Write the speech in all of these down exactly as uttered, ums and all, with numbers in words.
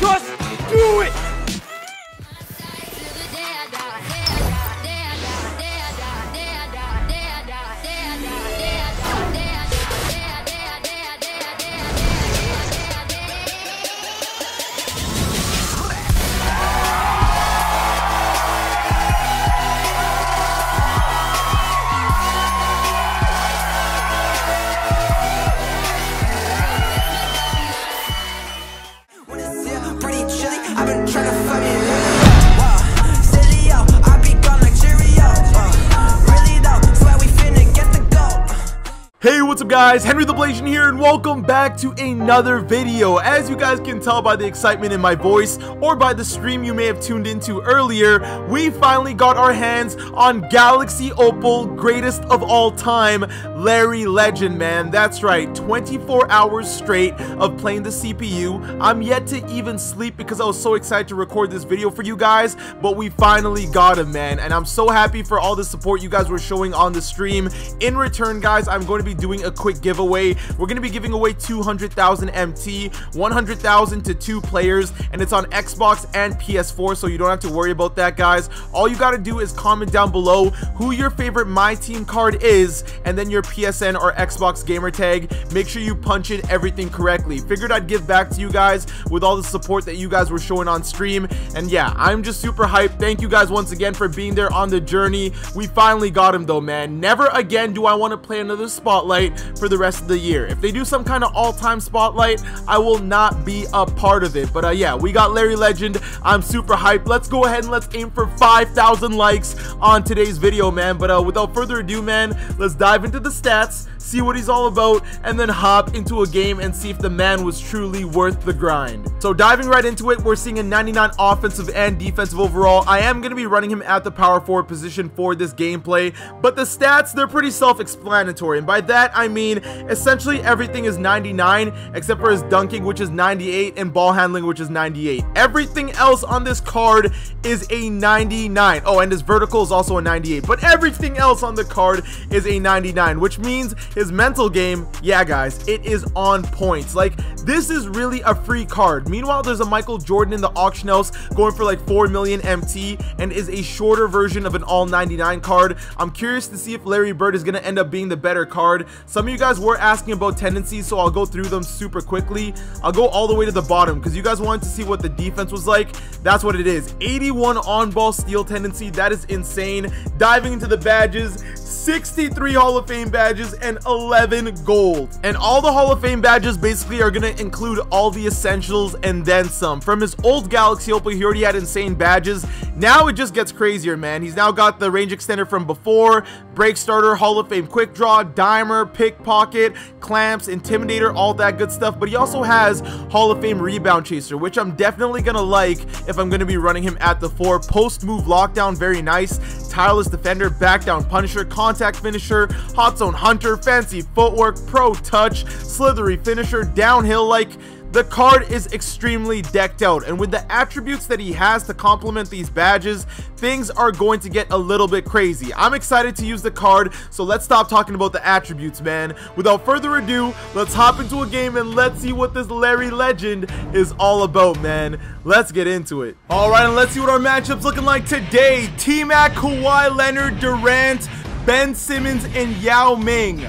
Just do it! What's up guys, HenryTheBlasian here and welcome back to another video. As you guys can tell by the excitement in my voice or by the stream you may have tuned into earlier, we finally got our hands on Galaxy Opal, greatest of all time, Larry Legend, man. That's right, twenty-four hours straight of playing the C P U. I'm yet to even sleep because I was so excited to record this video for you guys, but we finally got him, man. And I'm so happy for all the support you guys were showing on the stream. In return, guys, I'm going to be doing a quick giveaway. We're gonna be giving away two hundred thousand M T, one hundred thousand to two players, and it's on Xbox and P S four, so you don't have to worry about that, guys. All you gotta do is comment down below who your favorite My Team card is, and then your P S N or Xbox gamer tag. Make sure you punch in everything correctly. Figured I'd give back to you guys with all the support that you guys were showing on stream, and yeah, I'm just super hyped. Thank you guys once again for being there on the journey. We finally got him though, man. Never again do I want to play another spotlight for the rest of the year. If they do some kind of all-time spotlight, I will not be a part of it. But uh, yeah, we got Larry Legend. I'm super hyped. Let's go ahead and let's aim for five thousand likes on today's video, man. But uh, without further ado, man, let's dive into the stats, see what he's all about, and then hop into a game and see if the man was truly worth the grind. So diving right into it, we're seeing a ninety-nine offensive and defensive overall. I am going to be running him at the power forward position for this gameplay, but the stats, they're pretty self-explanatory. And by that, I mean, essentially everything is ninety-nine except for his dunking, which is ninety-eight, and ball handling, which is ninety-eight. Everything else on this card is a ninety-nine. Oh, and his vertical is also a ninety-eight, but everything else on the card is a ninety-nine, which means his mental game, yeah guys, it is on points. Like, this is really a free card. Meanwhile, there's a Michael Jordan in the auction house going for like four million M T and is a shorter version of an all ninety-nine card. I'm curious to see if Larry Bird is going to end up being the better card. Some of you guys were asking about tendencies, so I'll go through them super quickly. I'll go all the way to the bottom because you guys wanted to see what the defense was like. That's what it is. eighty-one on-ball steal tendency. That is insane. Diving into the badges, sixty-three Hall of Fame badges and eleven gold. And all the Hall of Fame badges basically are going to include all the essentials and then some. From his old Galaxy Opal, he already had insane badges. Now it just gets crazier, man. He's now got the range extender from before, break starter, Hall of Fame quick draw, dimer, pickpocket, clamps, intimidator, all that good stuff. But he also has Hall of Fame rebound chaser, which I'm definitely gonna like if I'm gonna be running him at the four. Post move lockdown, very nice. Tireless defender, back down punisher, contact finisher, hot zone hunter, fancy footwork, pro touch, slithery finisher, downhill. Like, the card is extremely decked out, and with the attributes that he has to complement these badges, things are going to get a little bit crazy. I'm excited to use the card, so let's stop talking about the attributes, man. Without further ado, let's hop into a game and let's see what this Larry Legend is all about, man. Let's get into it. All right, and let's see what our matchup's looking like today. T-Mac, Kawhi Leonard, Durant, Ben Simmons, and Yao Ming.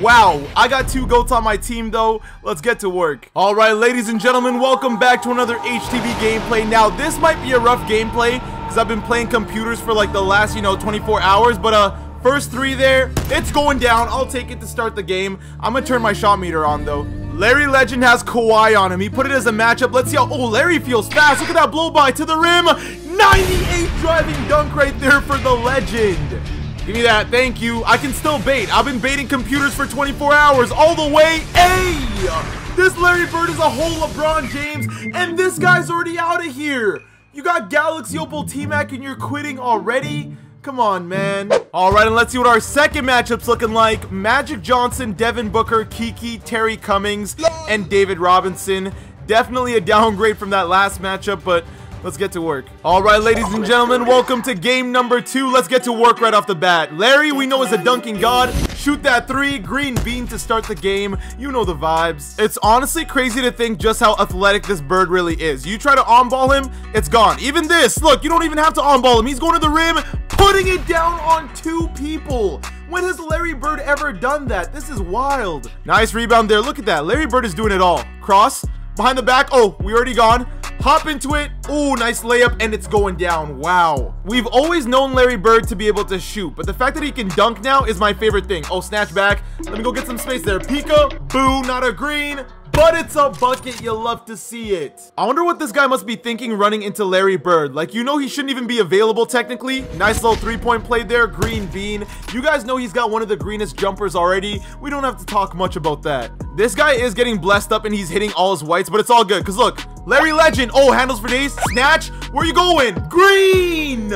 Wow, I got two goats on my team though. Let's get to work. All right, ladies and gentlemen, welcome back to another H T B gameplay. Now, this might be a rough gameplay because I've been playing computers for like the last, you know, twenty-four hours, but uh, first three there, it's going down. I'll take it to start the game. I'm gonna turn my shot meter on though. Larry Legend has Kawhi on him. He put it as a matchup. Let's see how, oh, Larry feels fast. Look at that blow by to the rim. ninety-eight driving dunk right there for the Legend. Give me that, thank you. I can still bait. I've been baiting computers for twenty-four hours all the way. Hey! This Larry Bird is a whole LeBron James, and this guy's already out of here. You got Galaxy Opal, T-Mac, and you're quitting already? Come on, man. All right, and let's see what our second matchup's looking like. Magic Johnson, Devin Booker, Kiki, Terry Cummings, and David Robinson. Definitely a downgrade from that last matchup, but let's get to work. All right, ladies and gentlemen, welcome to game number two. Let's get to work right off the bat. Larry, we know, is a dunking god. shoot that three, green bean to start the game. You know the vibes. It's honestly crazy to think just how athletic this bird really is. You try to on-ball him, it's gone. Even this, look, you don't even have to on-ball him. He's going to the rim, putting it down on two people. When has Larry Bird ever done that? This is wild. Nice rebound there. Look at that. Larry Bird is doing it all. Cross, behind the back. Oh, we already gone. Hop into it. Oh, nice layup, and it's going down. Wow. We've always known Larry Bird to be able to shoot, but the fact that he can dunk now is my favorite thing. Oh, snatch back. Let me go get some space there. Pika, boo, not a green. But it's a bucket, you love to see it. I wonder what this guy must be thinking running into Larry Bird. Like, you know he shouldn't even be available technically. Nice little three-point play there, green bean. You guys know he's got one of the greenest jumpers already. We don't have to talk much about that. This guy is getting blessed up and he's hitting all his whites, but it's all good. Because look, Larry Legend. Oh, handles for days. Snatch. Where you going? Green!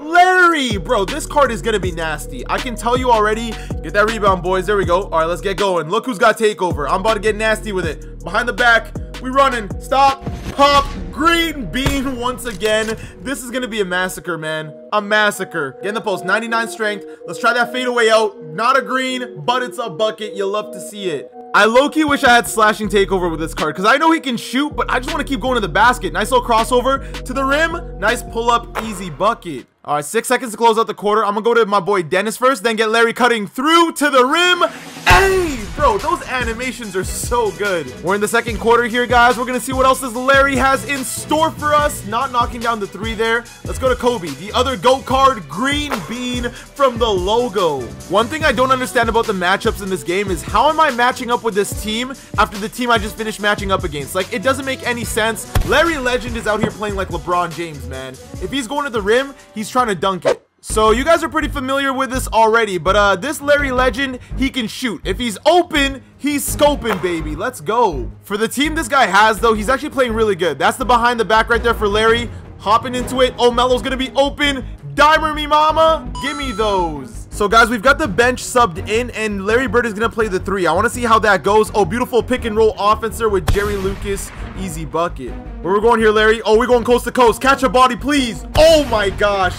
Larry, bro, this card is gonna be nasty. I can tell you already. Get that rebound, boys. There we go. All right, let's get going. Look who's got takeover. I'm about to get nasty with it. Behind the back, we running. Stop, pop, green bean once again. This is gonna be a massacre, man. A massacre. Get in the post, ninety-nine strength. Let's try that fadeaway out. Not a green, but it's a bucket. You love to see it. I low-key wish I had slashing takeover with this card because I know he can shoot, but I just want to keep going to the basket. Nice little crossover to the rim. Nice pull-up, easy bucket. All right, six seconds to close out the quarter. I'm going to go to my boy Dennis first, then get Larry cutting through to the rim. Hey, bro, those animations are so good. We're in the second quarter here, guys. We're going to see what else this Larry has in store for us. Not knocking down the three there. Let's go to Kobe, the other GOAT card, green bean from the logo. One thing I don't understand about the matchups in this game is how am I matching up with this team after the team I just finished matching up against? Like, it doesn't make any sense. Larry Legend is out here playing like LeBron James, man. If he's going to the rim, he's trying to dunk it. So you guys are pretty familiar with this already, but uh this Larry Legend, he can shoot. If he's open, he's scoping, baby. Let's go. For the team this guy has, though, he's actually playing really good. That's the behind the back right there for Larry. Hopping into it. Oh, Melo's gonna be open. Dimer me mama, give me those. So guys, we've got the bench subbed in and Larry Bird is gonna play the three. I want to see how that goes. Oh, beautiful pick and roll offense there with Jerry Lucas. Easy bucket. Where we're going here, Larry? Oh, we're going coast to coast. Catch a body, please. Oh my gosh.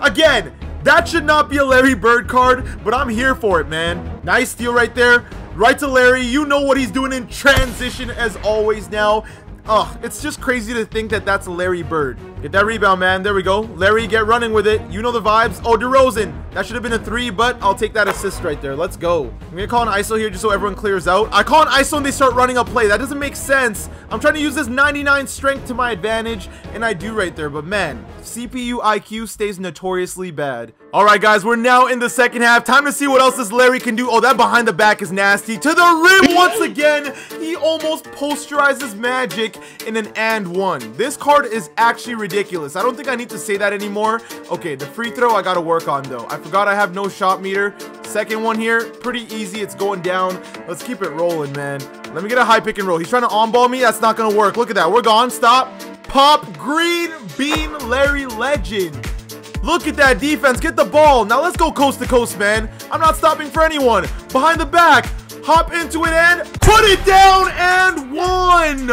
Again, that should not be a Larry Bird card, but I'm here for it, man. Nice steal right there. Right to Larry. You know what he's doing in transition as always now. Ugh, it's just crazy to think that that's Larry Bird. Get that rebound, man. There we go. Larry, get running with it. You know the vibes. Oh, DeRozan. That should have been a three, but I'll take that assist right there. Let's go. I'm going to call an I S O here just so everyone clears out. I call an I S O and they start running a play. That doesn't make sense. I'm trying to use this ninety-nine strength to my advantage, and I do right there. But, man, C P U I Q stays notoriously bad. All right, guys, we're now in the second half. Time to see what else this Larry can do. Oh, that behind the back is nasty. To the rim once again. He almost posterizes Magic in an and one. This card is actually ridiculous. I don't think I need to say that anymore. Okay, the free throw I gotta work on though. I forgot I have no shot meter. Second one here, pretty easy. It's going down. Let's keep it rolling, man. Let me get a high pick and roll. He's trying to on-ball me. That's not gonna work. Look at that. We're gone. Stop. Pop. Green bean. Larry Legend. Look at that defense. Get the ball. Now let's go coast to coast, man. I'm not stopping for anyone. Behind the back. Hop into it and put it down and one.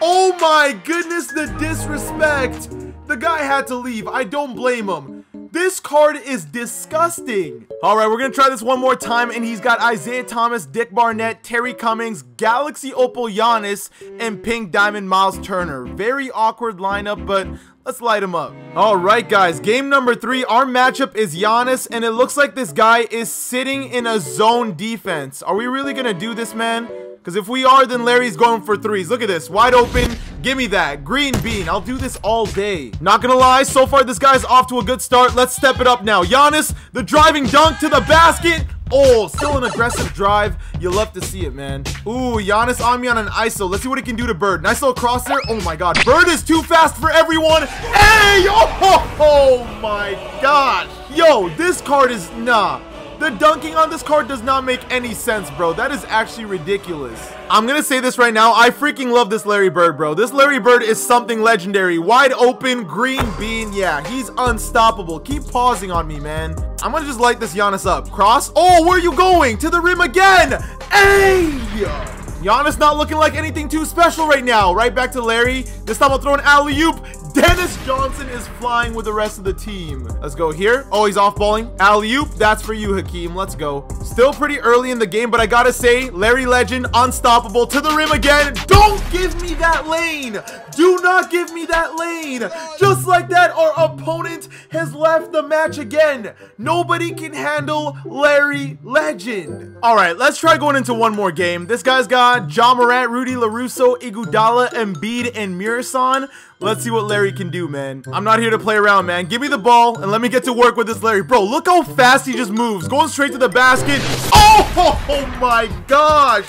Oh my goodness, the disrespect. The guy had to leave. I don't blame him. This card is disgusting. All right, we're going to try this one more time, and he's got Isaiah Thomas, Dick Barnett, Terry Cummings, Galaxy Opal Giannis, and Pink Diamond Miles Turner. Very awkward lineup, but let's light him up. All right, guys. Game number three. Our matchup is Giannis, and it looks like this guy is sitting in a zone defense. Are we really going to do this, man? Because if we are, then Larry's going for threes. Look at this. Wide open. Give me that. Green bean. I'll do this all day. Not going to lie. So far, this guy's off to a good start. Let's step it up now. Giannis, the driving dunk to the basket. Oh, still an aggressive drive. You love to see it, man. Ooh, Giannis on me on an I S O. Let's see what he can do to Bird. Nice little cross there. Oh, my God. Bird is too fast for everyone. Hey! Oh, oh my God. Yo, this card is nah. The dunking on this card does not make any sense, bro. That is actually ridiculous. I'm going to say this right now. I freaking love this Larry Bird, bro. This Larry Bird is something legendary. Wide open, green bean. Yeah, he's unstoppable. Keep pausing on me, man. I'm going to just light this Giannis up. Cross. Oh, where are you going? To the rim again. Hey! Giannis not looking like anything too special right now. Right back to Larry. This time I'll throw an alley-oop. Dennis Johnson is flying with the rest of the team. Let's go here. Oh, he's off-balling. Alley-oop. That's for you, Hakeem. Let's go. Still pretty early in the game, but I gotta say, Larry Legend, unstoppable. To the rim again. Don't give me that lane. Do not give me that lane. Just like that, our opponent has left the match again. Nobody can handle Larry Legend. All right, let's try going into one more game. This guy's got Ja Morant, Rudy LaRusso, Iguodala, Embiid, and Murison. Let's see what Larry can do, man. I'm not here to play around, man. Give me the ball and let me get to work with this Larry. Bro, look how fast he just moves. Going straight to the basket. Oh, oh my gosh.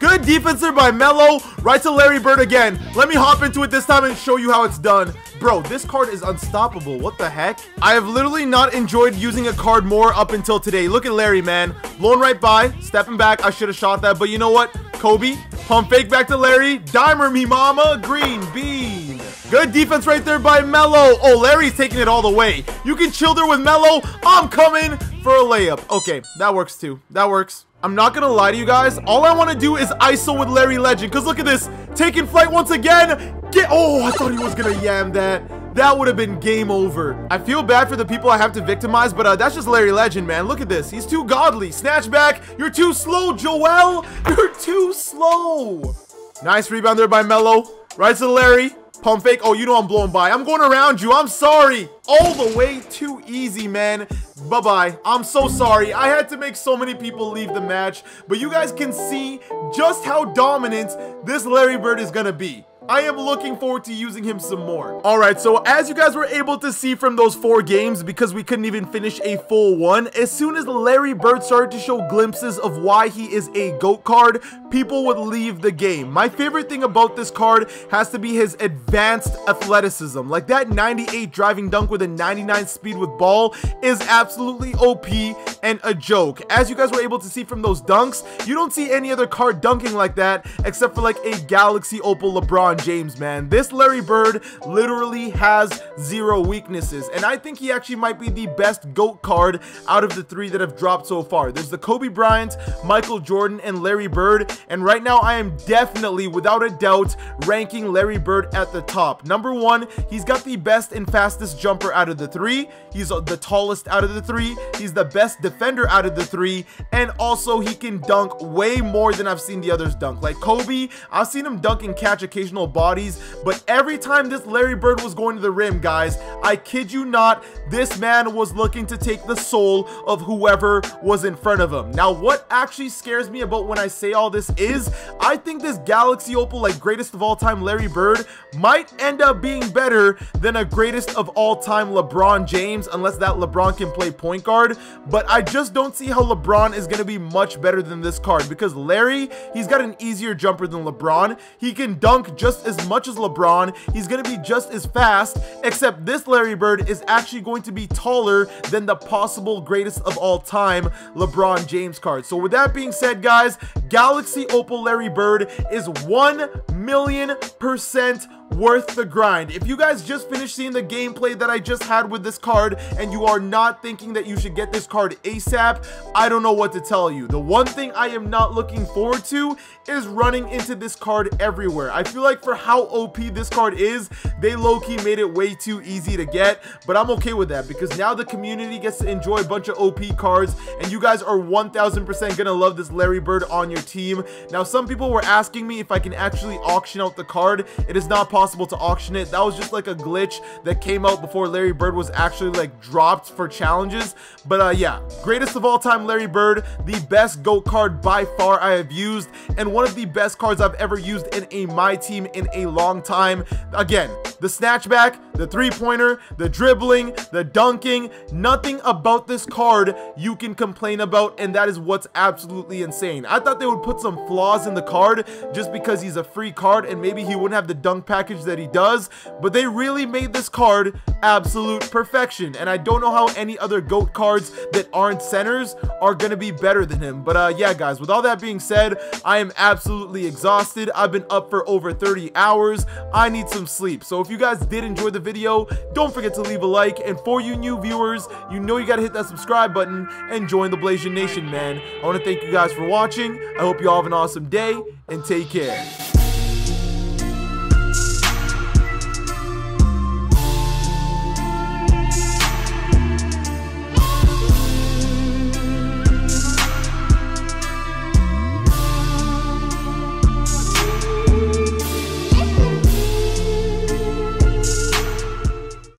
Good defense there by Melo. Right to Larry Bird again. Let me hop into it this time and show you how it's done. Bro, this card is unstoppable. What the heck? I have literally not enjoyed using a card more up until today. Look at Larry, man. Blown right by. Stepping back. I should have shot that. But you know what? Kobe. Pump fake back to Larry. Dimer me mama. Green B. Good defense right there by Melo. Oh, Larry's taking it all the way. You can chill there with Melo. I'm coming for a layup. Okay, that works too. That works. I'm not going to lie to you guys. All I want to do is I S O with Larry Legend. Because look at this. Taking flight once again. Get. Oh, I thought he was going to yam that. That would have been game over. I feel bad for the people I have to victimize, but uh, that's just Larry Legend, man. Look at this. He's too godly. Snatch back. You're too slow, Joel. You're too slow. Nice rebound there by Melo. Right to Larry. Pump fake. Oh, you know I'm blowing by. I'm going around you. I'm sorry. All the way too easy, man. Bye-bye. I'm so sorry. I had to make so many people leave the match. But you guys can see just how dominant this Larry Bird is going to be. I am looking forward to using him some more. All right, so as you guys were able to see from those four games, because we couldn't even finish a full one, as soon as Larry Bird started to show glimpses of why he is a GOAT card, people would leave the game. My favorite thing about this card has to be his advanced athleticism. Like that ninety-eight driving dunk with a ninety-nine speed with ball is absolutely O P and a joke. As you guys were able to see from those dunks, you don't see any other card dunking like that except for like a Galaxy Opal LeBron James, man. This Larry Bird literally has zero weaknesses, and I think he actually might be the best GOAT card out of the three that have dropped so far. There's the Kobe Bryant, Michael Jordan, and Larry Bird, and right now I am definitely, without a doubt, ranking Larry Bird at the top. Number one, he's got the best and fastest jumper out of the three. He's the tallest out of the three. He's the best defender out of the three, and also he can dunk way more than I've seen the others dunk. Like Kobe, I've seen him dunk and catch occasional bodies, but every time this Larry Bird was going to the rim, guys, I kid you not, this man was looking to take the soul of whoever was in front of him. Now, what actually scares me about when I say all this is, I think this Galaxy Opal, like greatest of all time Larry Bird, might end up being better than a greatest of all time LeBron James, unless that LeBron can play point guard, but I just don't see how LeBron is going to be much better than this card, because Larry, he's got an easier jumper than LeBron. He can dunk just as much as LeBron. He's going to be just as fast, except this Larry Bird is actually going to be taller than the possible greatest of all time LeBron James card. So with that being said, guys, Galaxy Opal Larry Bird is one million percent worth the grind. If you guys just finished seeing the gameplay that I just had with this card and you are not thinking that you should get this card ASAP, I don't know what to tell you. The one thing I am not looking forward to is running into this card everywhere. I feel like for how O P this card is, they low-key made it way too easy to get, but I'm okay with that because now the community gets to enjoy a bunch of O P cards and you guys are one thousand percent gonna love this Larry Bird on your team. Now, some people were asking me if I can actually auction out the card. It is not possible possible to auction it. That was just like a glitch that came out before Larry Bird was actually like dropped for challenges. But uh yeah, greatest of all time Larry Bird, the best GOAT card by far I have used, and one of the best cards I've ever used in a MyTEAM in a long time. Again, the snatchback, the three-pointer, the dribbling, the dunking, nothing about this card you can complain about, and that is what's absolutely insane. I thought they would put some flaws in the card just because he's a free card and maybe he wouldn't have the dunk package that he does, but they really made this card absolute perfection, and I don't know how any other GOAT cards that aren't centers are going to be better than him. But uh, yeah, guys, with all that being said, I am absolutely exhausted. I've been up for over thirty hours. I need some sleep. So if If you guys did enjoy the video, don't forget to leave a like, and for you new viewers, you know you gotta hit that subscribe button and join the Blasian Nation, man. I want to thank you guys for watching. I hope you all have an awesome day, and take care.